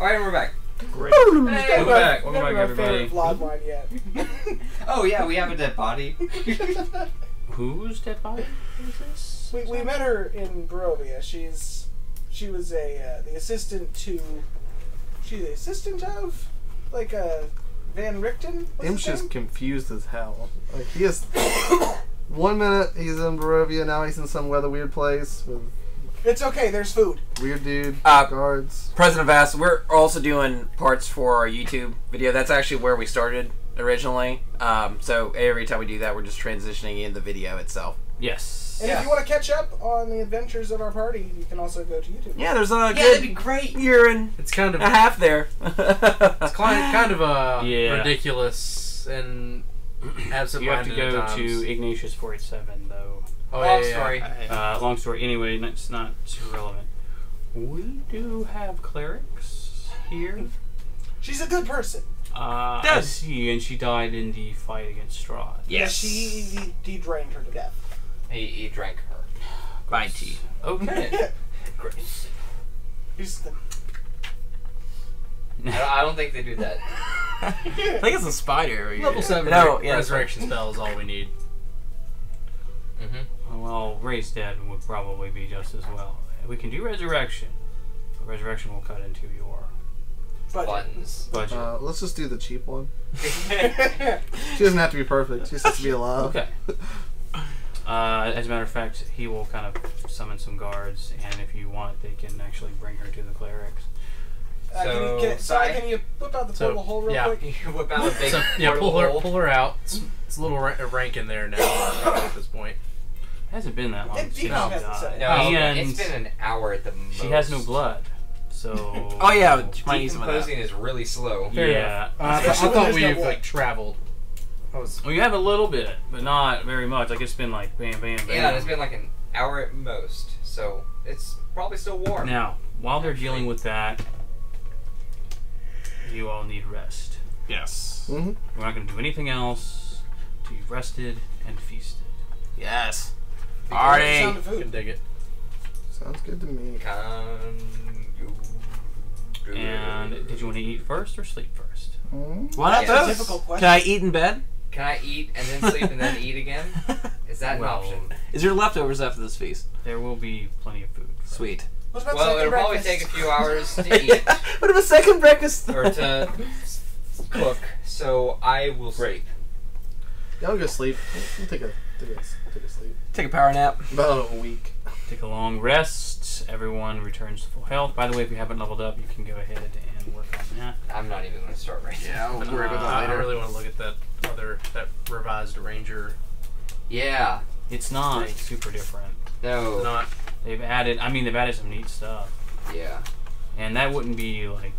Alright, and we're back. Great. Hey, welcome back, everybody. Vlog one yet. Oh, yeah, we have a dead body. Who's dead body? Who's this? We met her in Barovia. She was the assistant to... She's the assistant of? Like, Van Richten? Imsh is confused as hell. Like, he is... 1 minute he's in Barovia, now he's in some weather weird place with... It's okay, there's food. Weird dude, guards. President Vass, we're also doing parts for our YouTube video. That's actually where we started originally. So every time we do that, we're just transitioning in the video itself. Yes. And if you want to catch up on the adventures of our party, you can also go to YouTube. Yeah, there's a good... Yeah, that'd be great. You're in it's kind of a half there. It's kind of a ridiculous and absent-minded. You have to go to Ignatius487, though. Oh, long story. Long story. Anyway, it's not too relevant. We do have clerics here. She's a good person. I see, and she died in the fight against Strahd. Yes. Yeah, he drained her to death. He drank her. By tea. Okay. Great. I don't think they do that. I think it's a spider. Level 7 resurrection spell is all we need. Mm-hmm. Well, raise dead would probably be just as well. We can do resurrection. But resurrection will cut into your budget. Let's just do the cheap one. She doesn't have to be perfect. She just has to be alive. Okay. As a matter of fact, he will kind of summon some guards, and if you want, they can actually bring her to the clerics. So, can you whip out the portal hole real quick? Whip out the big pull her out. It's a little rank in there now at this point. It hasn't been that long. It's been an hour at the most. She has no blood. So oh yeah, decomposing is really slow. Yeah. I thought we've like traveled. Well, you have a little bit, but not very much. Like it's been like bam, bam, bam. Yeah, it's been like an hour at most. So it's probably still warm. Now, while they're dealing with that, you all need rest. Yes. Mm-hmm. We're not going to do anything else until you've rested and feasted. Yes. Alright. Sound of food. Can dig it. Sounds good to me. And did you want to eat first or sleep first? Mm-hmm. Why not both? Can I eat in bed? Can I eat and then sleep and then eat again? Is that an option? Is there leftovers after this feast? There will be plenty of food. Sweet. Well, it'll probably take a few hours to eat. What about second breakfast? Or to cook. So I will sleep. Y'all go sleep. We'll take a sleep. Take a power nap. About a week. Take a long rest. Everyone returns to full health. By the way, if you haven't leveled up, you can go ahead and work on that. I'm not even going to start right now. We'll worry about that later. I really want to look at that revised ranger. Yeah. It's not super different. No. It's not. They've added, they've added some neat stuff. Yeah. And that wouldn't be like,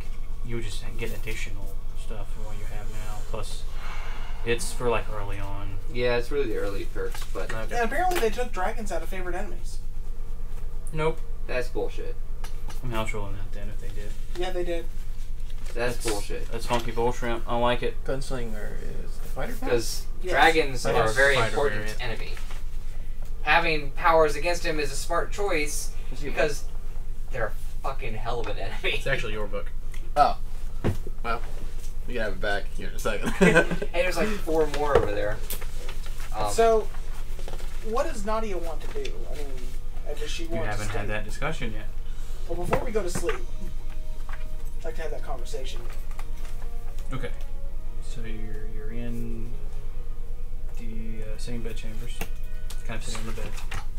you would just get additional stuff from what you have now. Plus, it's for like early on. Yeah, it's really the early perks, but. Okay. Yeah, apparently they took dragons out of favorite enemies. Nope. That's bullshit. I'm outrolling that then if they did. Yeah, they did. That's bullshit. That's funky bull shrimp. I don't like it. Gunslinger is the fighter. Because dragons are a very important enemy. Having powers against him is a smart choice because they're a fucking hell of an enemy. It's actually your book. Oh. Well, we can have it back here in a second. And there's like 4 more over there. So, what does Nadia want to do? I mean, does she want to haven't had that discussion yet. Well, before we go to sleep, I'd like to have that conversation. Okay. So you're in the same bedchambers. Kind of sitting on the bed.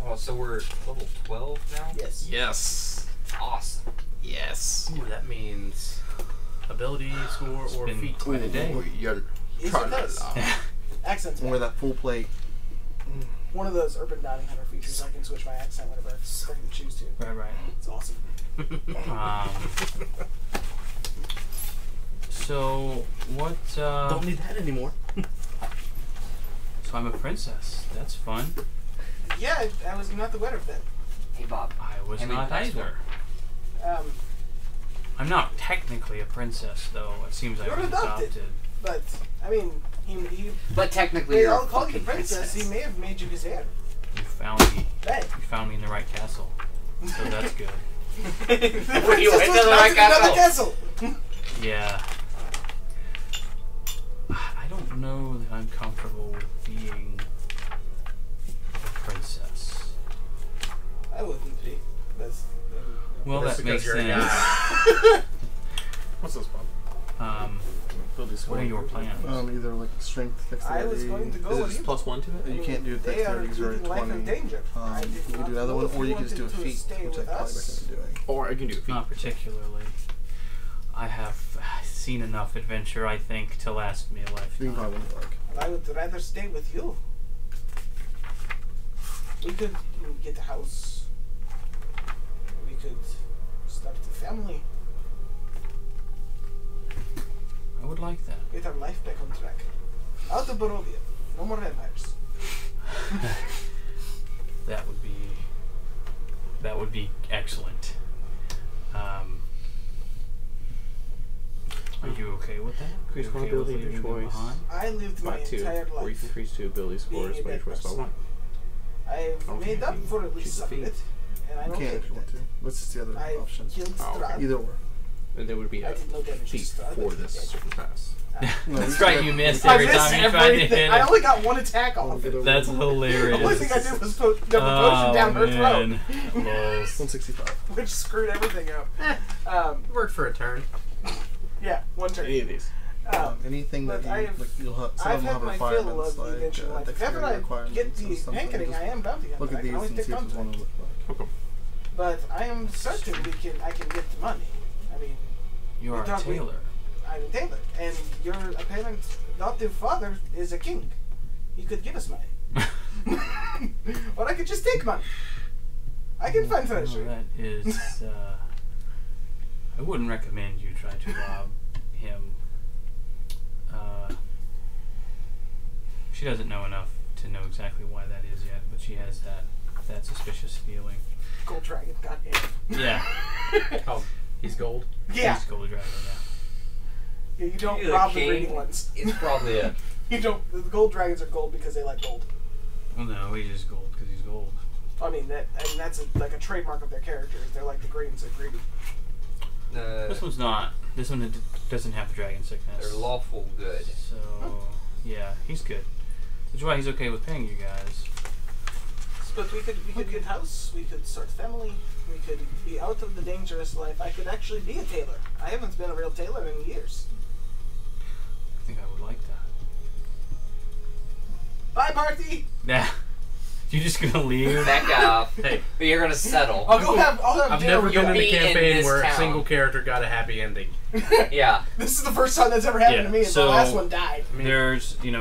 Oh, so we're level 12 now? Yes. Yes. Awesome. Yes. Ooh, that means ability, score, or feat quite a day. Accents. Or that full plate. One of those urban dining hunter features. I can switch my accent whenever I can choose to. Right, right. It's awesome. So, what... Don't need that anymore. I'm a princess. That's fun. Yeah, I was not the winner of that. Hey, Bob. I was not either. I'm not technically a princess, though. It seems I was adopted. But, I mean, But technically, you're a fucking princess. He may have made you his heir. You found me. Hey. You found me in the right castle. So that's good. Were you in the right castle? Yeah. I don't know that I'm comfortable with being a princess. I wouldn't be. Well, that makes sense. What's this one? What are your plans? Either like strength, dexterity. I was going to go with you. +1 to it? You can't do dexterity because you're at 20. You can do another one, or you can just do a feat, which I probably recommend doing. Or I can do a feat. Not particularly. I have seen enough adventure, I think, to last me a lifetime. You probably wouldn't work. I would rather stay with you. We could get a house. We could start a family. I would like that. Get our life back on track. Out of Barovia. No more vampires. That would be excellent. Are you okay with that? Increase one ability to your choice. I lived my entire life. Or you can increase 2 ability scores by your choice by 1. I've made up for at least some of it. And I don't think you want to. What's the other option? Either or. And there would be a feat for this certain pass. That's right, you missed every time you tried to hit it. I only got 1 attack off it. That's hilarious. The only thing I did was put the potion down her throat. 165. Which screwed everything up. Worked for a turn. Yeah, 1 turn. Any of these. Anything that you'll have. I've had my fill of the adventure life. If ever I get the hankening, I am bound to get that. I can always take contact. But I am certain I can get the money. I mean, you are a tailor. I'm a tailor, and your apparent adoptive father is a king. He could give us money, or I could just take money. I can find furniture. That is, I wouldn't recommend you try to rob him. She doesn't know enough to know exactly why that is yet, but she has that suspicious feeling. Gold dragon, goddamn. Yeah. Oh. He's gold? Yeah. He's gold dragon, yeah. Yeah, you don't rob the green ones. It's probably a... You don't... The gold dragons are gold because they like gold. Well, no, he's just gold because he's gold. I mean, that's like a trademark of their characters. They're like the greens are greedy. This one's not. This one doesn't have the dragon sickness. They're lawful good. So, yeah, he's good. Which is why he's okay with paying you guys. But we could get house, we could start family, we could be out of the dangerous life. I could actually be a tailor. I haven't been a real tailor in years. I think I would like that. Bye, party! Nah. You're just gonna leave? Back off. Hey. But you're gonna settle. I've dinner. Never been in a campaign in where a single character got a happy ending. Yeah. This is the first time that's ever happened to me, and so the last one died. I mean,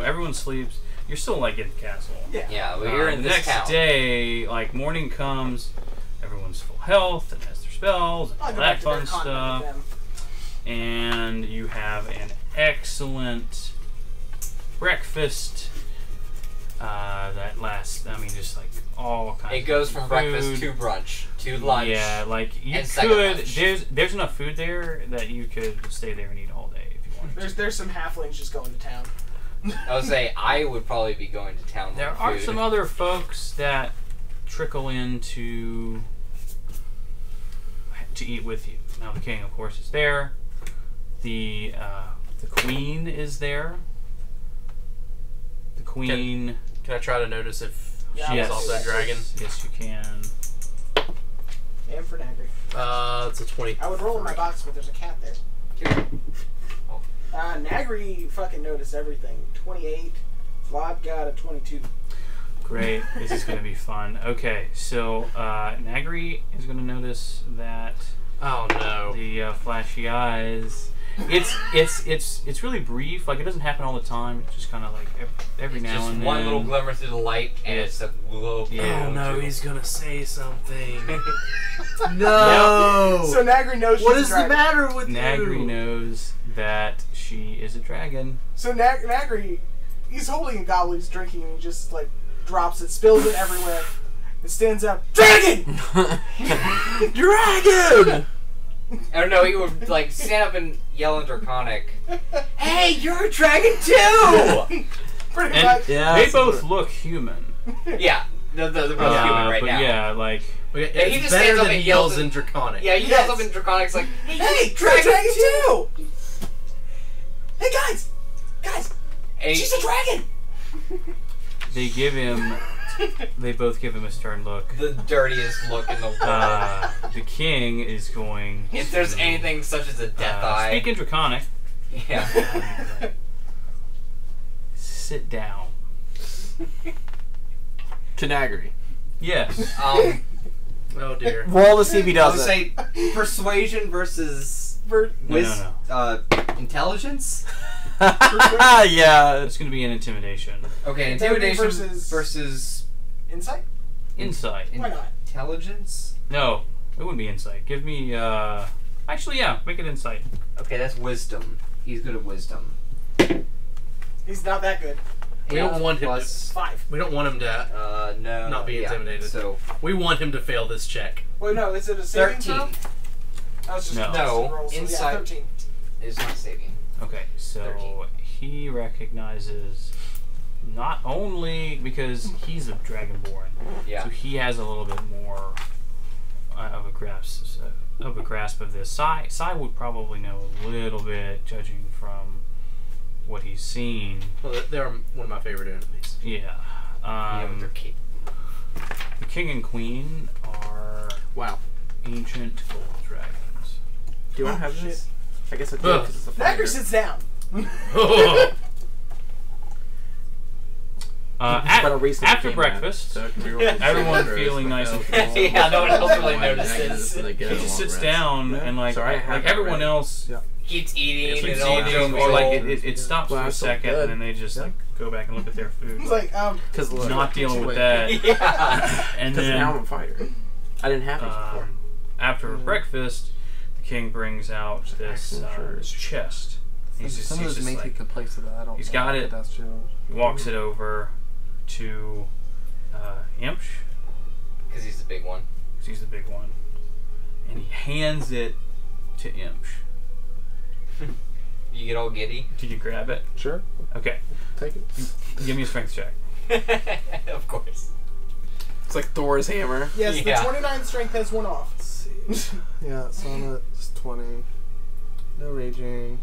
everyone sleeps. You're still, like, in the castle. Yeah, but you're in this town. The next day, like, morning comes, everyone's full health and has their spells and all that fun stuff. And you have an excellent breakfast that lasts, I mean, just, like, all kinds of food. It goes from breakfast to brunch to lunch. Yeah, like, you could, there's enough food there that you could stay there and eat all day if you wanted to. There's some halflings just going to town. I would say I would probably be going to town. There are some other folks that trickle in to eat with you. Now the king, of course, is there. The queen is there. The queen. Can I try to notice if she is also a dragon? Yes, you can. And for Nagri. It's a 20. I would roll in my box, but there's a cat there. Here. Nagri fucking noticed everything. 28. Vlad got a 22. Great. This is going to be fun. Okay, so Nagri is going to notice that. Oh no. The flashy eyes. It's really brief. Like it doesn't happen all the time. It's just kind of like every now and then. Just one little glimmer through the light, and it's a glow. Yeah. Oh no, he's gonna say something. No. So Nagri knows. What is the matter with Nagri? Nagri knows that she is a dragon. So Nagri, he's holding a goblet, he's drinking, and he just like drops it, spills it everywhere, and stands up. Dragon! Dragon! I don't know, he would like stand up and yell in Draconic, "Hey, you're a dragon too!" Pretty much. Yeah, they both look human. Yeah, they're both human right now. Yeah, like he just stands up and yells in Draconic. Yeah, he yells up in Draconic's like, "Hey, dragon too!" Hey guys! Guys! She's a dragon! They give him... They both give him a stern look. The dirtiest look in the world. The king is going... If there's anything such as a death eye... Speak in Draconic. Yeah. Sit down. To Nagri. Yes. Oh dear. Roll to see if he does it. I would say persuasion versus... intelligence? Yeah. It's going to be an intimidation. Okay, intimidation versus insight? Insight. Why not? Intelligence? No, it wouldn't be insight. Give me, actually, yeah, make it insight. Okay, that's wisdom. He's good at wisdom. He's not that good. We don't want him to... 5. We don't want him to not be intimidated. So we want him to fail this check. Wait, no, is it a saving 13. Throw? No, insight is not saving. Okay, so 13. He recognizes not only because he's a dragonborn, yeah. So he has a little bit more of a grasp of this. Sai would probably know a little bit, judging from what he's seen. Well, they're one of my favorite enemies. Yeah. They're king. The king and queen are ancient gold dragons. Do I have this? I guess I do. Nagri sits down. After breakfast, everyone feeling nice and full. Yeah, no one else really notices. He just sits down and like everyone else keeps eating and or like it stops for a second and then they just like go back and look at their food. It's like not dealing with that. Yeah, and then now I'm a fighter. I didn't have these before. After breakfast. King brings out this his chest. He's got it. He walks it over to Imsh because he's the big one. And he hands it to Imsh. You get all giddy. Do you grab it? Sure. Okay. Take it. Give me a strength check. Of course. It's like Thor's hammer. Yes, the 29 strength has one off. Yeah, so I'm at 20. No raging.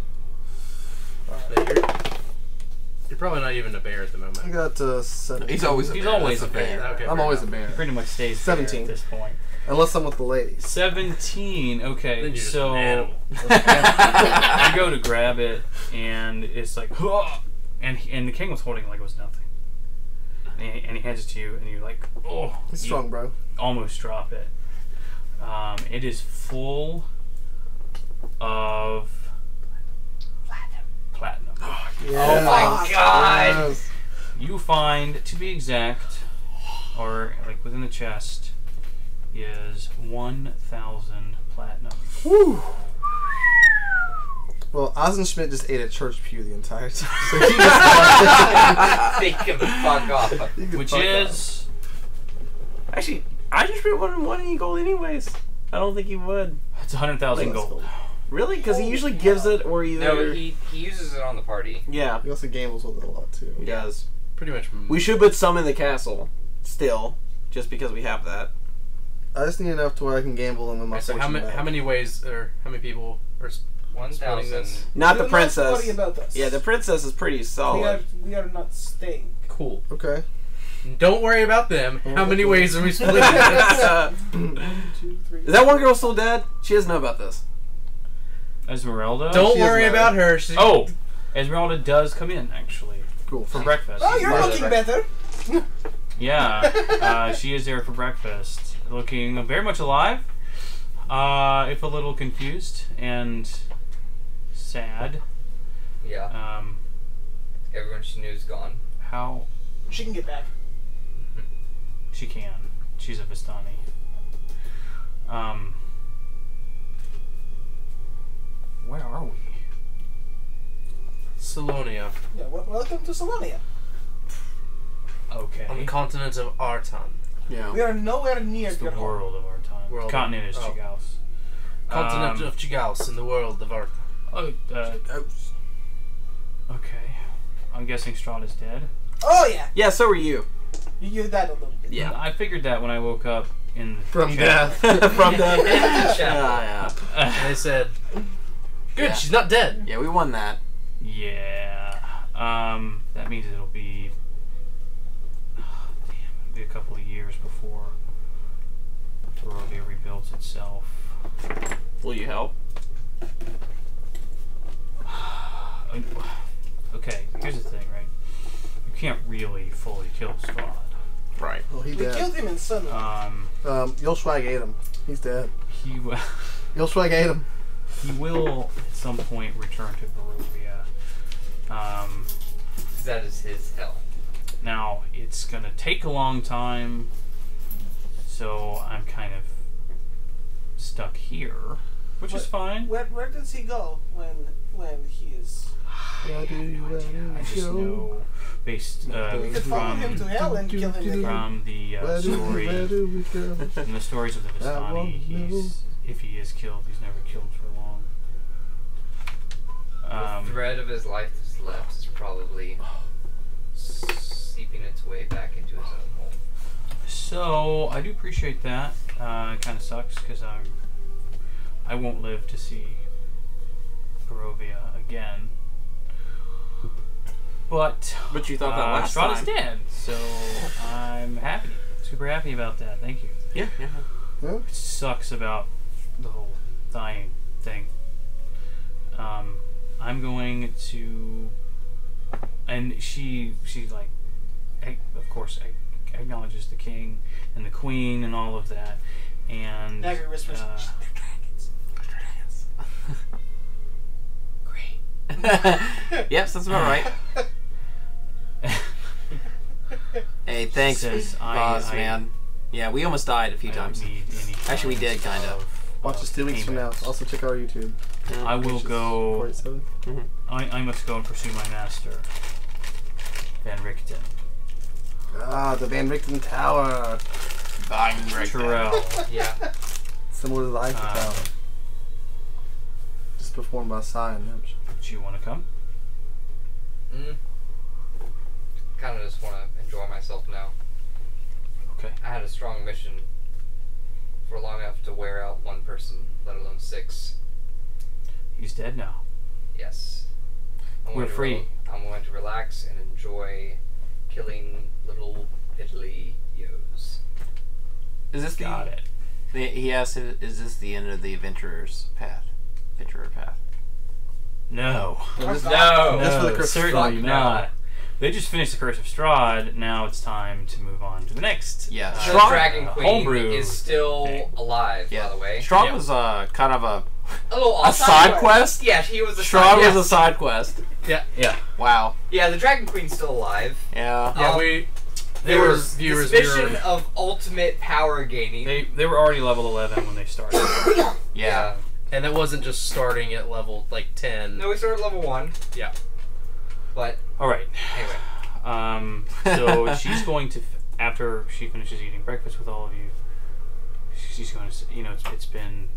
You're probably not even a bear at the moment. I got 17. He's always a bear. Okay, I'm always a bear. He pretty much stays 17 at this point. Unless I'm with the ladies. 17. Okay, then you're so just an animal. You go to grab it, and it's like, and the king was holding it like it was nothing. And he hands it to you, and you're like, oh, it's strong, bro. Almost drop it. It is full of platinum. Oh, yes. Oh my god! Yes. You find, to be exact, or like within the chest, is 1,000 platinum. Woo! Well, Eisenschmid just ate a church pew the entire time. So he just think of the fuck off. Which is actually. I just wouldn't want any gold anyways. I don't think he would. It's 100,000 gold. Really? Because he usually gives it or either... No, he uses it on the party. Yeah. He also gambles with it a lot, too. He does. Pretty much. We should put some in the castle, still, just because we have that. I just need enough to where I can gamble and win my fortune. How many ways, or how many people are... 1,000. Not the princess. About this. Yeah, the princess is pretty solid. We are not staying. Cool. Okay. Don't worry about them. How many ways are we splitting this? Is that one girl still dead? She doesn't know about this. Esmeralda? Don't worry about her. She... Oh! Esmeralda does come in, actually. Cool. For breakfast. Oh, you're looking better. Yeah. She is there for breakfast. Looking very much alive. If a little confused and sad. Yeah. Everyone she knew is gone. How... She can get back. She can. She's a Vistani. Where are we? Salonia. Yeah, welcome to Salonia. Okay. On the continent of Artan. Yeah. We are nowhere near the world of Artan. The continent is Chigaos. Continent of Chigaos in the world of Artan. Chigaos. Okay. I'm guessing Strahd is dead. Oh yeah. Yeah, so were you. You did that a little bit. Yeah, I figured that when I woke up in the death. From death. Yeah. And they said, "Good, she's not dead." Yeah, we won that. Yeah. That means it'll be... Oh, damn, it'll be a couple of years before Barovia rebuilds itself. Will you help? Okay, here's the thing, right? You can't really fully kill Strahd. Right. Well, he killed him in Sunblade. Yolswag ate him. He's dead. He will. Yolswag ate him. He will at some point return to Barovia. That is his hell. Now it's gonna take a long time, so I'm kind of stuck here, which is fine. Where does he go when he is? Yeah, I just know based we could follow him to hell and kill him from the story. From the stories of the Vistani, he's if he is killed, he's never killed for long. The thread of his life that's left is probably seeping its way back into his own home. So I do appreciate that. It kind of sucks because I won't live to see Barovia again. But you thought that last time. Strahd is dead, so I'm happy, super happy about that. Thank you. Yeah, yeah. Huh? It sucks about the whole dying thing. I'm going to, and she like, of course, acknowledges the king and the queen and all of that, and Nagri whispers, "They're dragons. They're dragons." Great. Yep, sounds about right. Hey, thanks, boss man. Yeah, we almost died a few times. Actually, we did kind of. Watch us 2 weeks from now. Also, check our YouTube. I will go. I must go and pursue my master, Van Richten. Ah, the Van Richten Tower. Van Richten. Tyrell. Yeah. Similar to the Eiffel Tower. Just performed by Sai and Imsh. Do you want to come? Kind of just want to enjoy myself now. Okay. I had a strong mission for long enough to wear out one person, let alone 6. He's dead now. Yes. We're free. I'm going to relax and enjoy killing little piddly yos. Is this He asked, "Is this the end of the adventurer's path? Adventurer path?" No. No. No. Certainly not. They just finished the Curse of Strahd. Now it's time to move on to the next. Yeah, Strahd, Dragon Queen homebrew is still alive. Yeah. By the way, Strahd was kind of a side quest. Yeah, he was a Strahd was a side quest. Yeah, yeah. Wow. Yeah, the Dragon Queen's still alive. Yeah, yeah. There was this mission of ultimate power gaining. They were already level 11 when they started. Yeah, and it wasn't just starting at level like 10. No, we started at level 1. Yeah. But all right. Anyway, so she's going to, after she finishes eating breakfast with all of you, she's going to, you know, it's been,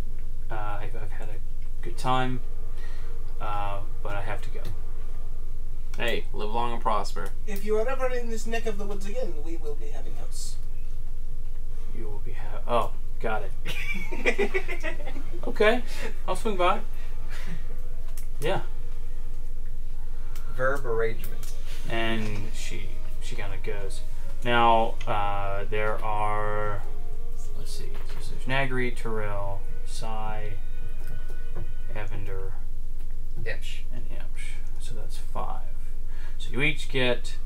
I've had a good time, but I have to go. Hey, live long and prosper. If you are ever in this neck of the woods again, we will be having house. You will be having. Oh, got it. Okay, I'll swing by. Yeah. Verb arrangement. And she kind of goes. Now there are, let's see, there's Nagri, Tyrell, Psy, Evendur, Imsh, and Imsh. So that's 5. So you each get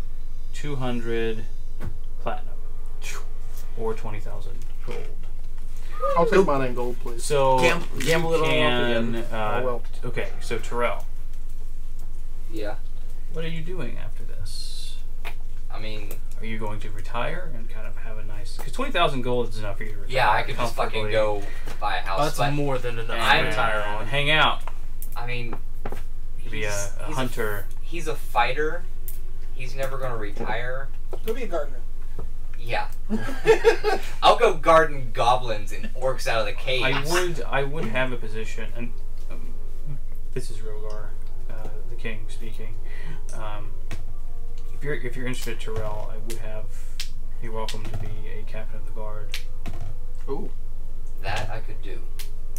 200 platinum or 20,000 gold. I'll take mine in gold, please. So gamble it on up again. Okay, so Tyrell. Yeah. What are you doing after this? I mean, are you going to retire and kind of have a nice? Because 20,000 gold is enough for you to retire. Yeah, I could just fucking go buy a house. That's more than enough. I'm tired on hang out. I mean, be a hunter. He's a fighter. He's never going to retire. Go be a gardener. Yeah. I'll go garden goblins and orcs out of the cave. I would have a position, and this is Rogar, the king speaking. If you're interested, Tyrell, I would have you welcome to be a captain of the guard. Ooh, that I could do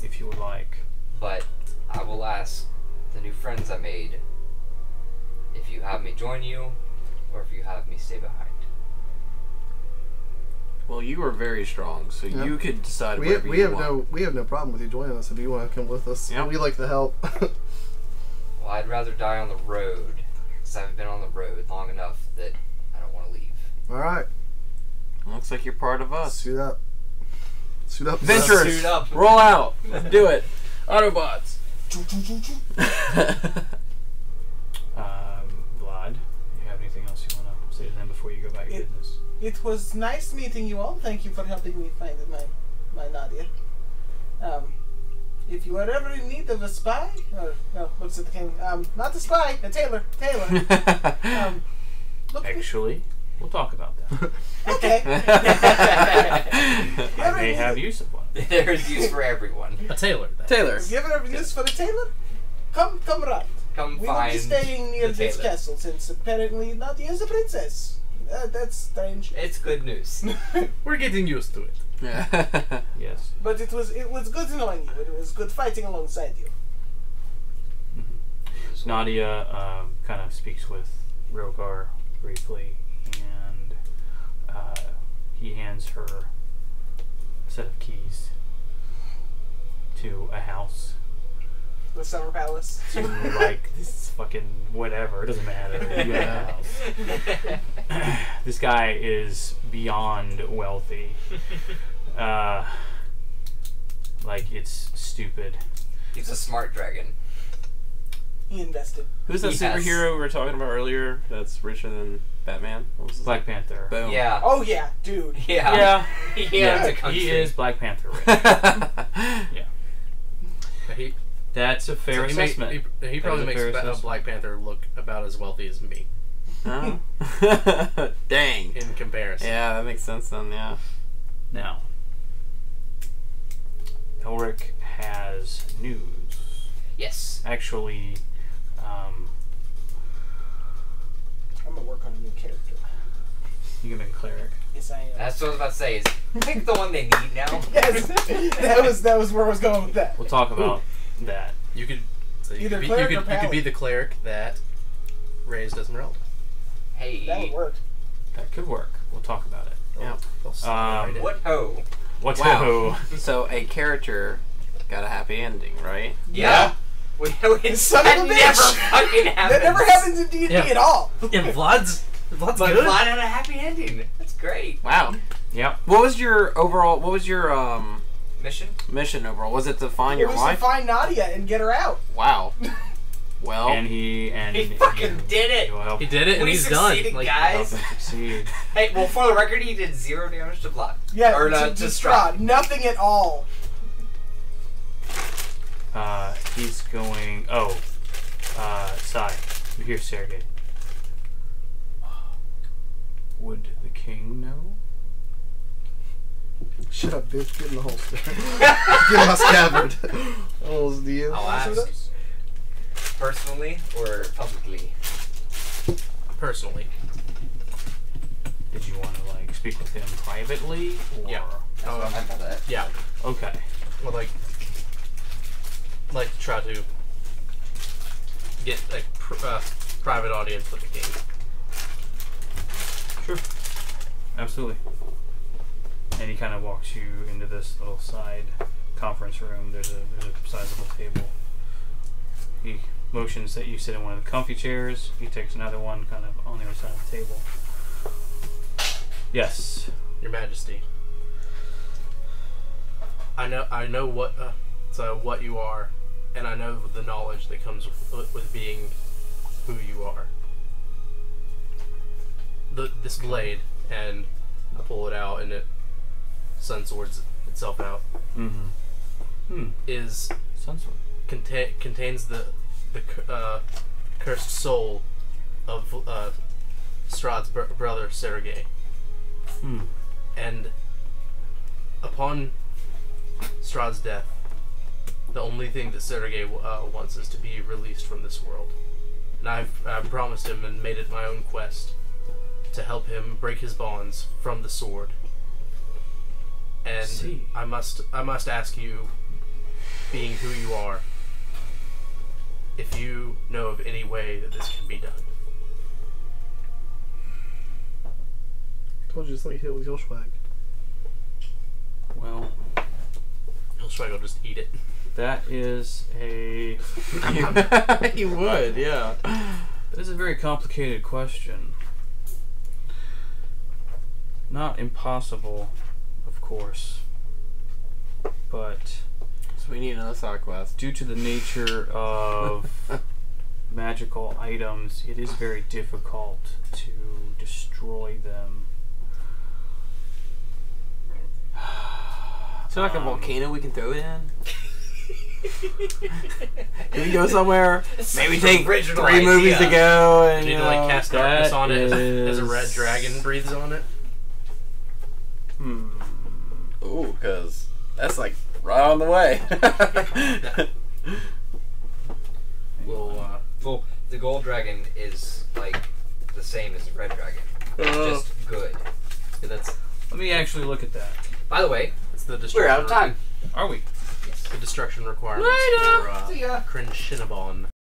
if you would like. But I will ask the new friends I made if you have me join you, or if you have me stay behind. Well, you are very strong, so yep. You could decide wherever you want. We have no problem with you joining us if you want to come with us. Yep. We like to help. Well, I'd rather die on the road, because I haven't been on the road long enough that I don't want to leave. All right. Looks like you're part of us. Suit up. Suit up. Ventures. Suit up. Roll out. Do it. Autobots. Vlad, do you have anything else you want to say to them before you go about your business? It was nice meeting you all. Thank you for helping me find my Nadia. If you are ever in need of a spy, or no, what's it called? Not a spy, a tailor. Actually, we'll talk about that. Okay. I may have use of one. There's use for everyone. A tailor. Tailor. If you ever have use for a tailor, come right. Come we find. We will be staying near this castle since apparently Nadia is a princess. That's strange. It's good news. We're getting used to it. Yeah. Yes. But it was good knowing you. It was good fighting alongside you. Mm-hmm. Nadia kind of speaks with Rogar briefly, and he hands her a set of keys to a house. The Summer Palace. To like this fucking whatever. It doesn't matter. Yeah. This guy is beyond wealthy. Like it's stupid. He's a smart dragon. He invested. Who's that superhero we were talking about earlier? That's richer than Batman. What was Black Panther. Boom. Yeah. Oh yeah, dude. Yeah. Yeah. Yeah. He is Black Panther. Rich. Yeah. But that's a fair assessment. He probably makes Black Panther look about as wealthy as me. Oh. Dang. In comparison. Yeah, that makes sense then, yeah. Now, Elric has news. Yes. Actually, I'm going to work on a new character. You can make a cleric. Yes, I am. That's what I was about to say. Is pick the one they need now. Yes. That was where I was going with that. We'll talk about... that you could be the cleric that raised Esmeralda. Hey, that would work. That could work. We'll talk about it. Yeah. What ho? What ho? So a character got a happy ending, right? Yeah. That never fucking happens. That never happens in D&D at all. Yeah, Vlad's good. Vlad had a happy ending. That's great. Wow. Yeah. What was your overall? What was your mission? Mission overall. Was it to find your wife? It was to find Nadia and get her out. Wow. Well. He fucking did it. Well, he did it and he's done. Guys. Hey, well, for the record, he did 0 damage to Vlad. Yeah, or to Strahd. Nothing at all. He's going... Oh. Sai. You hear Sergei. Would the king know? Shut up, bitch. Get in the holster. Get my scabbard. Oh, do you? I'll ask. Personally or publicly? Personally. Did you want to, like, speak with him privately? Or? Yeah. Yeah. Okay. Well, like to try to get a private audience with the king. Sure. Absolutely. And he kind of walks you into this little side conference room. There's a sizable table. He motions that you sit in one of the comfy chairs. He takes another one kind of on the other side of the table. Yes. Your Majesty. I know what you are, and I know the knowledge that comes with being who you are. This blade, and I pull it out, and it sun swords itself out. Mm-hmm. Is sun sword contains the cursed soul of Strahd's brother Sergei. And upon Strahd's death, the only thing that Sergei wants is to be released from this world. And I've promised him and made it my own quest to help him break his bonds from the sword. And I must ask you, being who you are, if you know of any way that this can be done. I'll just let you hit it with your swag. Well, your swag will just eat it. That is a... you would, yeah. That is a very complicated question. Not impossible, of course, but... So we need another side quest. Due to the nature of magical items, it is very difficult to destroy them. So like a volcano we can throw it in? Can we go somewhere? Maybe take three movies to go and you know, like cast darkness on it as a red dragon breathes on it. Hmm. Ooh, because that's like right on the way. Well, the gold dragon is like the same as the red dragon. It's just good. Yeah, that's. Let me actually look at that. By the way, it's the destruction. We're out of time. Are we? Yes. The destruction requirements for Crinshinabon.